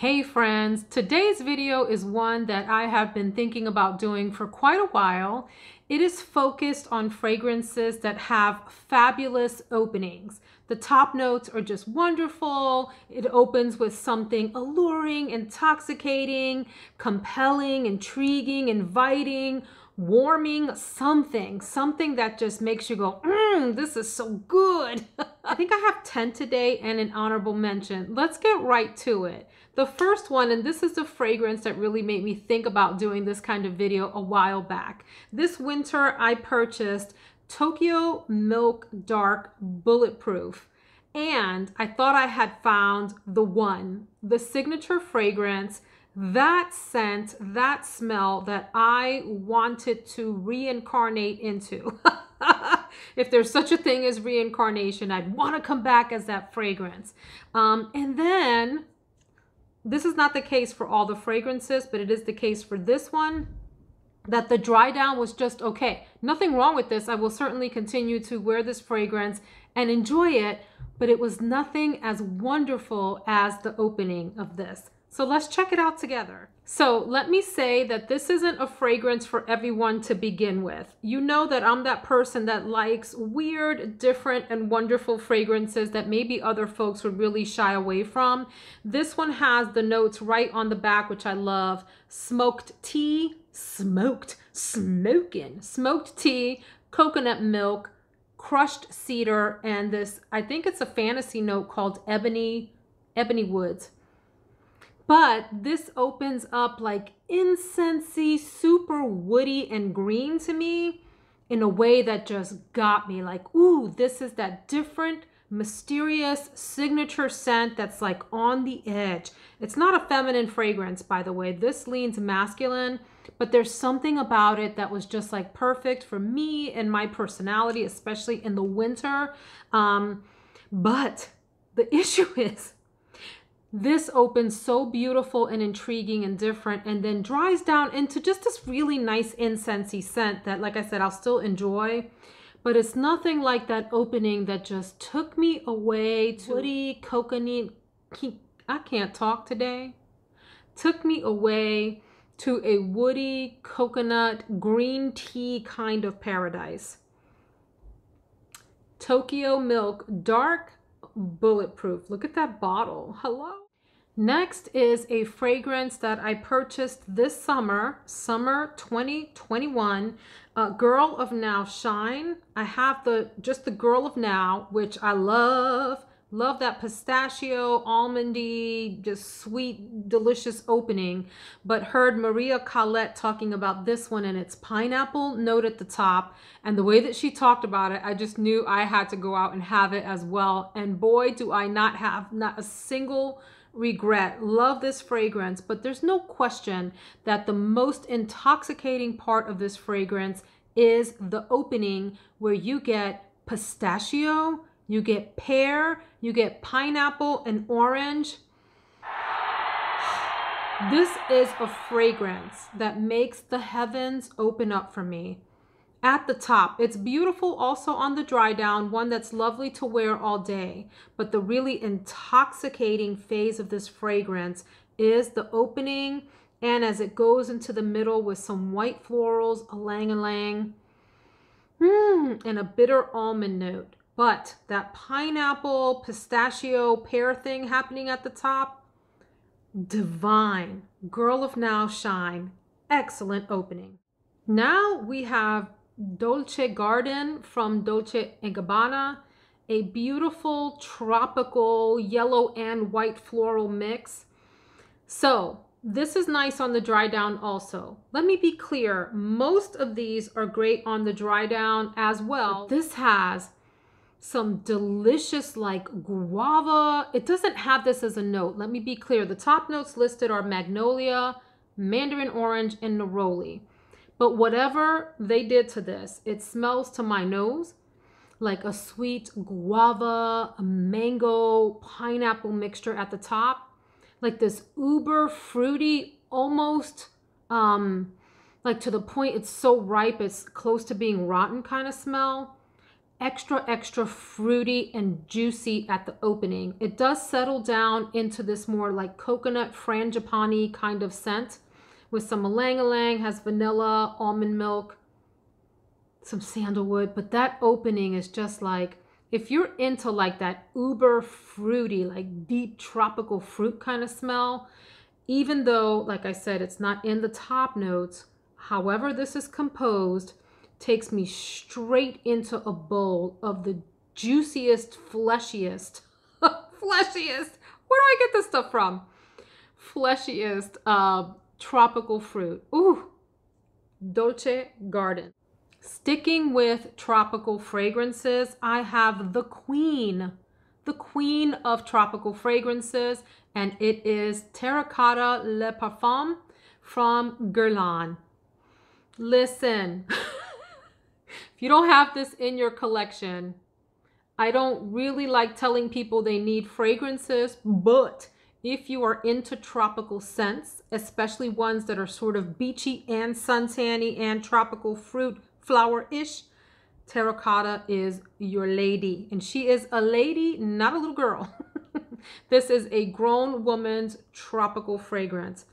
Hey friends, today's video is one that I have been thinking about doing for quite a while. It is focused on fragrances that have fabulous openings. The top notes are just wonderful. It opens with something alluring, intoxicating, compelling, intriguing, inviting, warming, something that just makes you go, this is so good. I think I have 10 today and an honorable mention. Let's get right to it. The first one, and this is the fragrance that really made me think about doing this kind of video a while back. This winter I purchased Tokyo Milk Dark Bulletproof, and I thought I had found the one, the signature fragrance, that scent, that smell that I wanted to reincarnate into. If there's such a thing as reincarnation, I'd want to come back as that fragrance. And then, this is not the case for all the fragrances, but it is the case for this one, that the dry down was just okay. Nothing wrong with this. I will certainly continue to wear this fragrance and enjoy it, but it was nothing as wonderful as the opening of this. So let's check it out together. So let me say that this isn't a fragrance for everyone to begin with. You know that I'm that person that likes weird, different, and wonderful fragrances that maybe other folks would really shy away from. This one has the notes right on the back, which I love. Smoked tea, smoked tea, coconut milk, crushed cedar, and this, I think it's a fantasy note called ebony woods. But this opens up like incensey, super woody and green to me in a way that just got me like, ooh, this is that different, mysterious signature scent that's like on the edge. It's not a feminine fragrance, by the way. This leans masculine, but there's something about it that was just like perfect for me and my personality, especially in the winter. But the issue is, this opens so beautiful and intriguing and different, and then dries down into just this really nice incensey scent that, like I said, I'll still enjoy, but it's nothing like that opening that just took me away to woody, coconut, I can't talk today, took me away to a woody coconut green tea kind of paradise. Tokyo Milk Dark Bulletproof. Look at that bottle. Hello. Next is a fragrance that I purchased this summer 2021, Girl of Now Shine. I have just the Girl of Now, which I love that pistachio, almondy, just sweet, delicious opening, but heard Maria Collette talking about this one, and it's pineapple note at the top, and the way that she talked about it, I just knew I had to go out and have it as well, and boy, do I not a single regret. Love this fragrance, but there's no question that the most intoxicating part of this fragrance is the opening where you get pistachio, you get pear, you get pineapple and orange. This is a fragrance that makes the heavens open up for me. At the top, it's beautiful also on the dry down, one that's lovely to wear all day. But the really intoxicating phase of this fragrance is the opening, and as it goes into the middle with some white florals, ylang-ylang, and a bitter almond note. But that pineapple, pistachio, pear thing happening at the top, divine. Girl of Now Shine, excellent opening. Now we have Dolce Garden from Dolce & Gabbana, a beautiful tropical yellow and white floral mix. So this is nice on the dry down also. Let me be clear, most of these are great on the dry down as well. This has some delicious like guava. It doesn't have this as a note. Let me be clear. The top notes listed are magnolia, mandarin orange, and neroli. But whatever they did to this, it smells to my nose like a sweet guava, a mango, pineapple mixture at the top. Like this uber fruity, almost like to the point it's so ripe, it's close to being rotten kind of smell. extra, extra fruity and juicy at the opening. It does settle down into this more like coconut frangipani kind of scent with some ylang-ylang, has vanilla, almond milk, some sandalwood. But that opening is just like, if you're into like that uber fruity, like deep tropical fruit kind of smell, even though, like I said, it's not in the top notes, however this is composed, takes me straight into a bowl of the juiciest, fleshiest, where do I get this stuff from? Fleshiest tropical fruit. Ooh, Dolce Garden. Sticking with tropical fragrances, I have the queen of tropical fragrances, and it is Terracotta Le Parfum from Guerlain. Listen, if you don't have this in your collection, I don't really like telling people they need fragrances, but if you are into tropical scents, especially ones that are sort of beachy and suntanny and tropical fruit flower-ish, Terracotta is your lady. And she is a lady, not a little girl. This is a grown woman's tropical fragrance.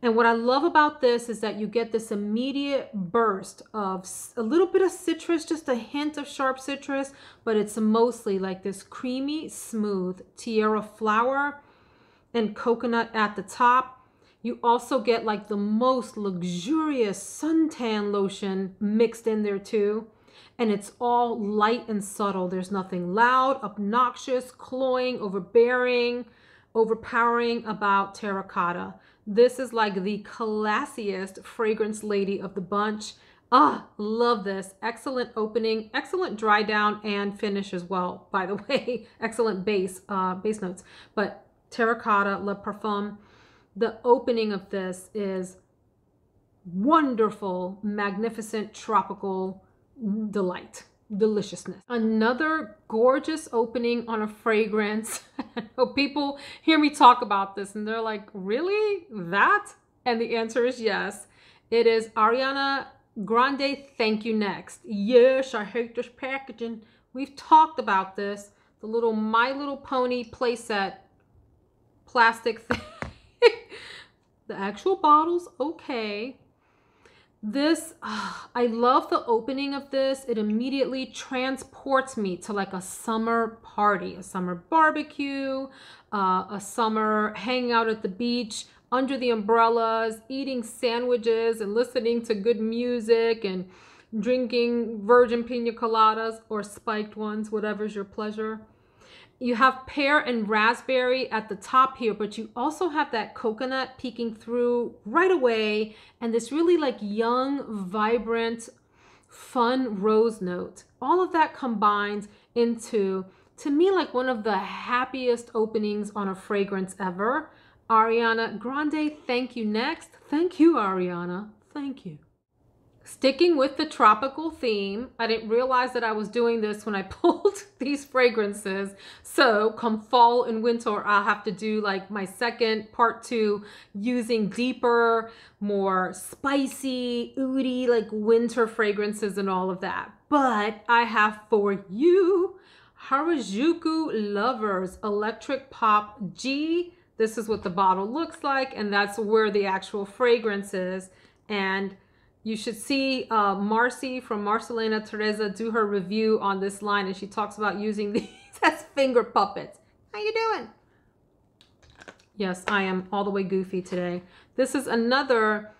And what I love about this is that you get this immediate burst of a little bit of citrus, just a hint of sharp citrus, but it's mostly like this creamy, smooth tiara flower and coconut at the top. You also get like the most luxurious suntan lotion mixed in there too. And it's all light and subtle. There's nothing loud, obnoxious, cloying, overbearing, overpowering about Terracotta. This is like the classiest fragrance lady of the bunch. Ah, love this. Excellent opening, excellent dry down and finish as well, by the way. Excellent base notes. But Terracotta Le Parfum, the opening of this is wonderful, magnificent, tropical delight, deliciousness. Another gorgeous opening on a fragrance. People hear me talk about this and they're like, really? That? And the answer is yes. It is Ariana Grande Thank U Next. Yes, I hate this packaging. We've talked about this. The little My Little Pony playset plastic thing. The actual bottle's okay. This, I love the opening of this. It immediately transports me to like a summer party, a summer barbecue, a summer hanging out at the beach, under the umbrellas, eating sandwiches and listening to good music and drinking virgin pina coladas or spiked ones, whatever's your pleasure. You have pear and raspberry at the top here, but you also have that coconut peeking through right away and this really like young, vibrant, fun rose note. All of that combines into, to me, like one of the happiest openings on a fragrance ever. Ariana Grande, Thank U Next. Thank you, Ariana. Thank you. Sticking with the tropical theme, I didn't realize that I was doing this when I pulled these fragrances. So come fall and winter, I'll have to do like my second part 2 using deeper, more spicy, oudy, like winter fragrances and all of that. But I have for you Harajuku Lovers Electric Pop G. This is what the bottle looks like, and that's where the actual fragrance is. And you should see Marcy from Marcelena Theresa do her review on this line, and she talks about using these as finger puppets. How you doing? Yes, I am all the way goofy today. This is another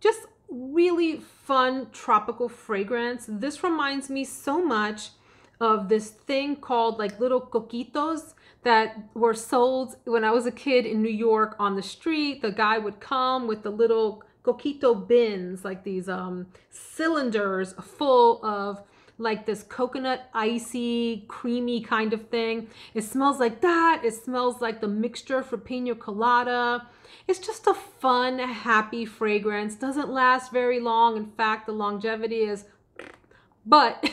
just really fun tropical fragrance. This reminds me so much of this thing called like little coquitos that were sold when I was a kid in New York on the street. The guy would come with the little coquito bins, like these cylinders full of like this coconut icy creamy kind of thing. It smells like that. It smells like the mixture for pina colada. It's just a fun, happy fragrance. Doesn't last very long. In fact, the longevity is, but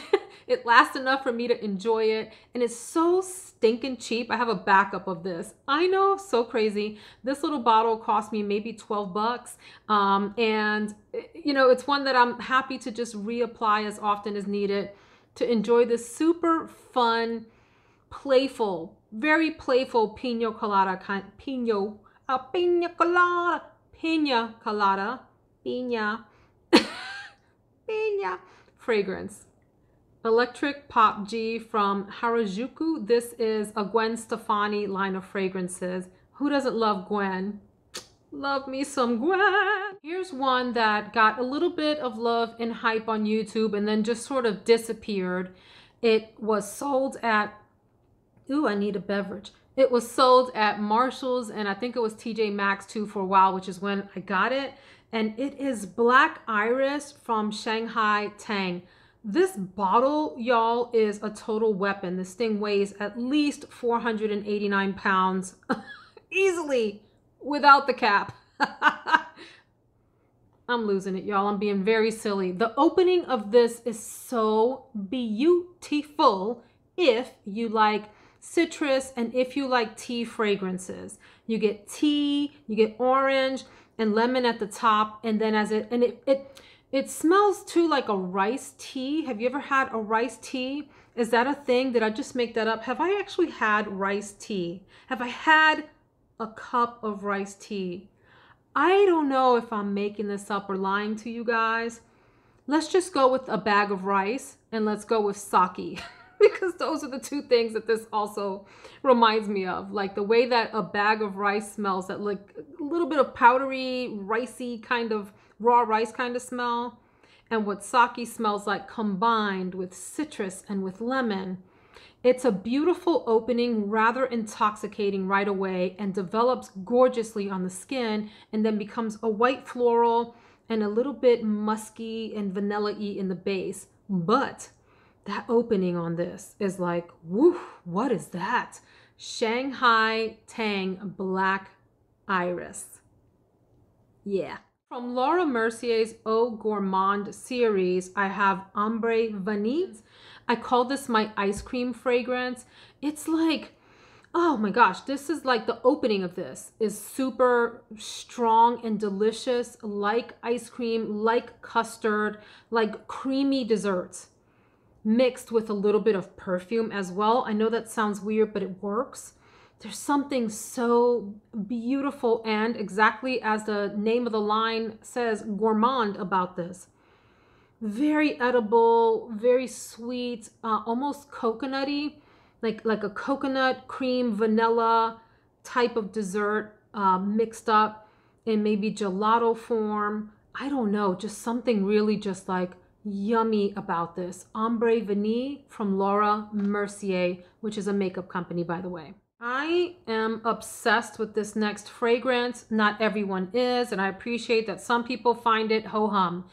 it lasts enough for me to enjoy it. And it's so stinking cheap. I have a backup of this. I know, so crazy. This little bottle cost me maybe 12 bucks. And you know, it's one that I'm happy to just reapply as often as needed. to enjoy this super fun, playful, very playful pina colada fragrance. Electric Pop G from Harajuku. This is a Gwen Stefani line of fragrances. Who doesn't love Gwen? Love me some Gwen. Here's one that got a little bit of love and hype on YouTube and then just sort of disappeared. It was sold at, ooh, I need a beverage. It was sold at Marshall's and I think it was TJ Maxx too for a while, which is when I got it. And it is Black Iris from Shanghai Tang. This bottle, y'all, is a total weapon. This thing weighs at least 489 pounds easily without the cap. I'm losing it, y'all. I'm being very silly. The opening of this is so beautiful if you like citrus and if you like tea fragrances. You get tea, you get orange and lemon at the top, and then as it smells too like a rice tea. Have you ever had a rice tea? Is that a thing? Did I just make that up? Have I actually had rice tea? Have I had a cup of rice tea? I don't know if I'm making this up or lying to you guys. Let's just go with a bag of rice and let's go with sake because those are the two things that this also reminds me of. Like the way that a bag of rice smells, that like a little bit of powdery, ricey kind of raw rice kind of smell, and what sake smells like combined with citrus and with lemon. It's a beautiful opening, rather intoxicating right away, and develops gorgeously on the skin and then becomes a white floral and a little bit musky and vanilla-y in the base. But that opening on this is like, woo, what is that? Shanghai Tang Black Iris. Yeah. From Laura Mercier's Eau Gourmande series, I have Ambre Vanille. I call this my ice cream fragrance. It's like, oh my gosh, this is like the opening of this is super strong and delicious, like ice cream, like custard, like creamy desserts, mixed with a little bit of perfume as well. I know that sounds weird, but it works. There's something so beautiful and exactly as the name of the line says, gourmand about this. Very edible, very sweet, almost coconutty, like a coconut cream vanilla type of dessert mixed up in maybe gelato form. I don't know, just something really just like yummy about this. Ambre Vanille from Laura Mercier, which is a makeup company, by the way. I am obsessed with this next fragrance. Not everyone is, and I appreciate that some people find it ho-hum.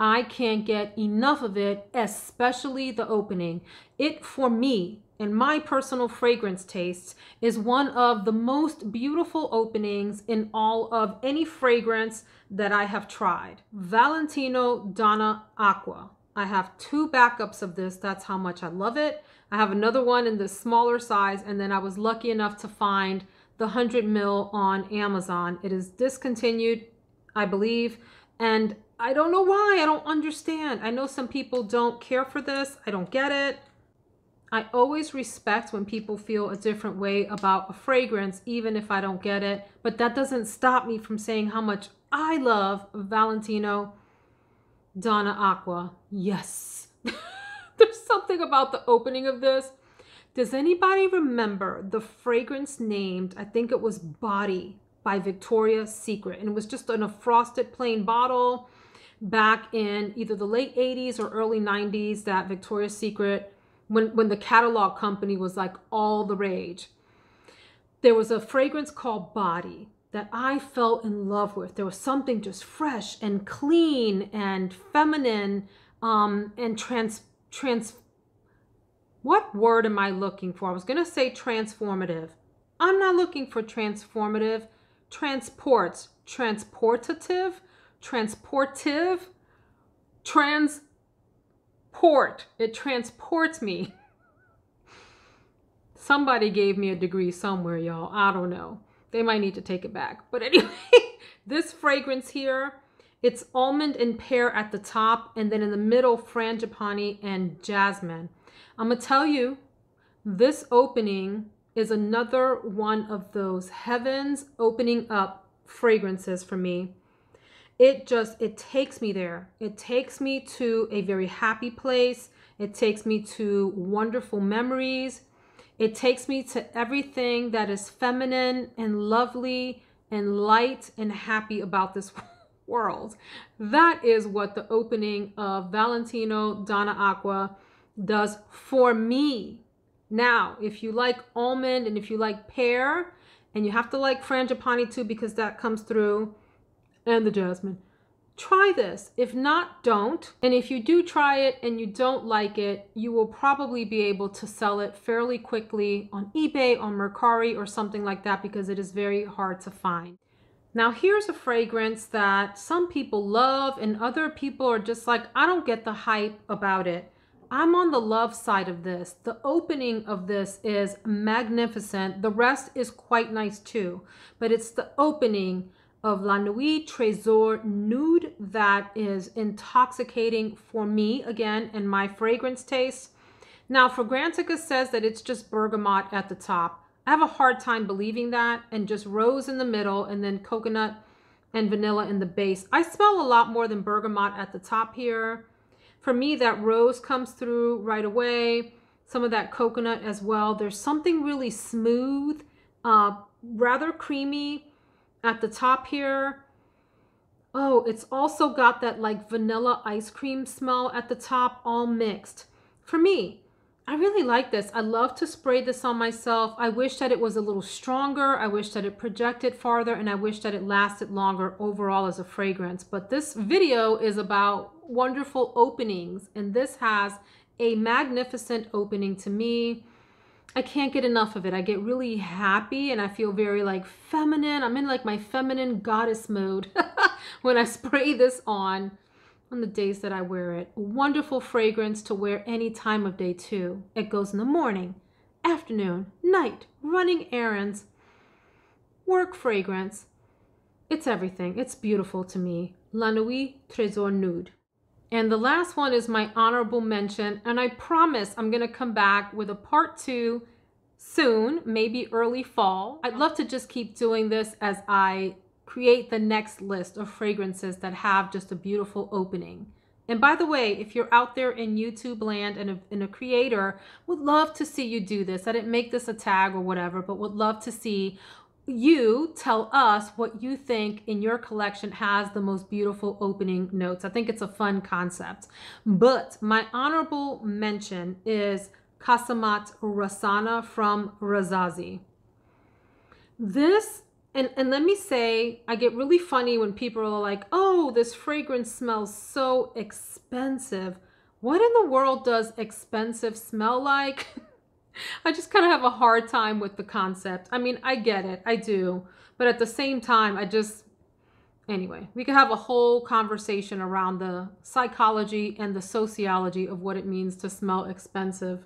I can't get enough of it, especially the opening. It, for me, in my personal fragrance tastes, is one of the most beautiful openings in all of any fragrance that I have tried. Valentino Donna Acqua. I have two backups of this. That's how much I love it. I have another one in the smaller size, and then I was lucky enough to find the 100 ml on Amazon. It is discontinued, I believe, and I don't know why. I don't understand. I know some people don't care for this. I don't get it. I always respect when people feel a different way about a fragrance, even if I don't get it, but that doesn't stop me from saying how much I love Valentino Donna Acqua. Yes. There's something about the opening of this. Does anybody remember the fragrance named, I think it was Body by Victoria's Secret, and it was just in a frosted plain bottle back in either the late 80s or early 90s that Victoria's Secret, when the catalog company was like all the rage. There was a fragrance called Body that I fell in love with. There was something just fresh and clean and feminine and what word am I looking for? I was going to say transformative. I'm not looking for transformative. Transports, transportative, transportive, transport. It transports me. Somebody gave me a degree somewhere, y'all. I don't know. They might need to take it back. But anyway, this fragrance here It's almond and pear at the top, and then in the middle, frangipani and jasmine. I'm gonna tell you, this opening is another one of those heavens opening up fragrances for me. It takes me there. It takes me to a very happy place. It takes me to wonderful memories. It takes me to everything that is feminine and lovely and light and happy about this world. That is what the opening of Valentino Donna Acqua does for me. Now, if you like almond and if you like pear, and you have to like frangipani too because that comes through, and the jasmine, try this. If not, don't. And if you do try it and you don't like it, you will probably be able to sell it fairly quickly on eBay, on Mercari, or something like that, because it is very hard to find. Now here's a fragrance that some people love and other people are just like, I don't get the hype about it. I'm on the love side of this. The opening of this is magnificent. The rest is quite nice too, but it's the opening of La Nuit Trésor Nude that is intoxicating for me, again, and my fragrance taste. Now, Fragrantica says that it's just bergamot at the top. I have a hard time believing that, and just rose in the middle, and then coconut and vanilla in the base. I smell a lot more than bergamot at the top here. For me, that rose comes through right away, some of that coconut as well. There's something really smooth, rather creamy at the top here. Oh, it's also got that like vanilla ice cream smell at the top, all mixed. For me, I really like this. I love to spray this on myself. I wish that it was a little stronger. I wish that it projected farther, and I wish that it lasted longer overall as a fragrance. But this video is about wonderful openings, and this has a magnificent opening to me. I can't get enough of it. I get really happy and I feel very like feminine. I'm in like my feminine goddess mode when I spray this on the days that I wear it. Wonderful fragrance to wear any time of day too. It goes in the morning, afternoon, night, running errands, work fragrance. It's everything. It's beautiful to me. La Nuit Trésor Nude. And the last one is my honorable mention, and I promise I'm going to come back with a part 2 soon, maybe early fall. I'd love to just keep doing this as I create the next list of fragrances that have just a beautiful opening. And by the way, if you're out there in YouTube land and a creator, would love to see you do this. I didn't make this a tag or whatever, but would love to see you tell us what you think in your collection has the most beautiful opening notes. I think it's a fun concept. But my honorable mention is Khasmat Rasana from Razazi. This, and let me say, I get really funny when people are like, oh, this fragrance smells so expensive. What in the world does expensive smell like? I just kind of have a hard time with the concept. I mean, I get it. I do. But at the same time, anyway, we could have a whole conversation around the psychology and the sociology of what it means to smell expensive.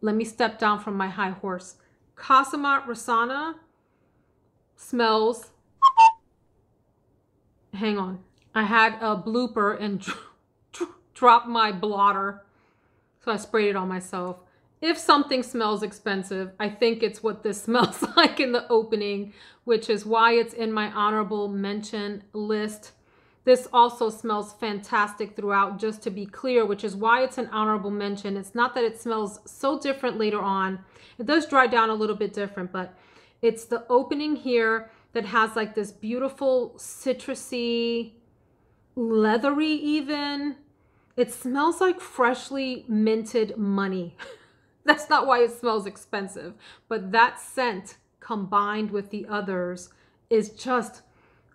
Let me step down from my high horse. Khasmat Rasana smells... Hang on. I had a blooper and dropped my blotter. So I sprayed it on myself. If something smells expensive, I think it's what this smells like in the opening, which is why it's in my honorable mention list. This also smells fantastic throughout, just to be clear, which is why it's an honorable mention. It's not that it smells so different later on. It does dry down a little bit different, but it's the opening here that has like this beautiful citrusy, leathery even. It smells like freshly minted money. That's not why it smells expensive, but that scent combined with the others is just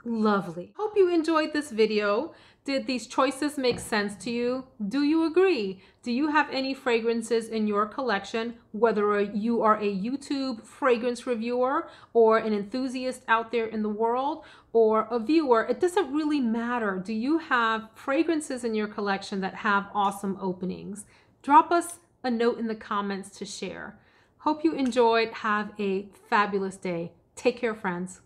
lovely. Hope you enjoyed this video. Did these choices make sense to you? Do you agree? Do you have any fragrances in your collection, whether you are a YouTube fragrance reviewer or an enthusiast out there in the world or a viewer? It doesn't really matter. Do you have fragrances in your collection that have awesome openings? Drop us a note in the comments to share. Hope you enjoyed. Have a fabulous day. Take care, friends.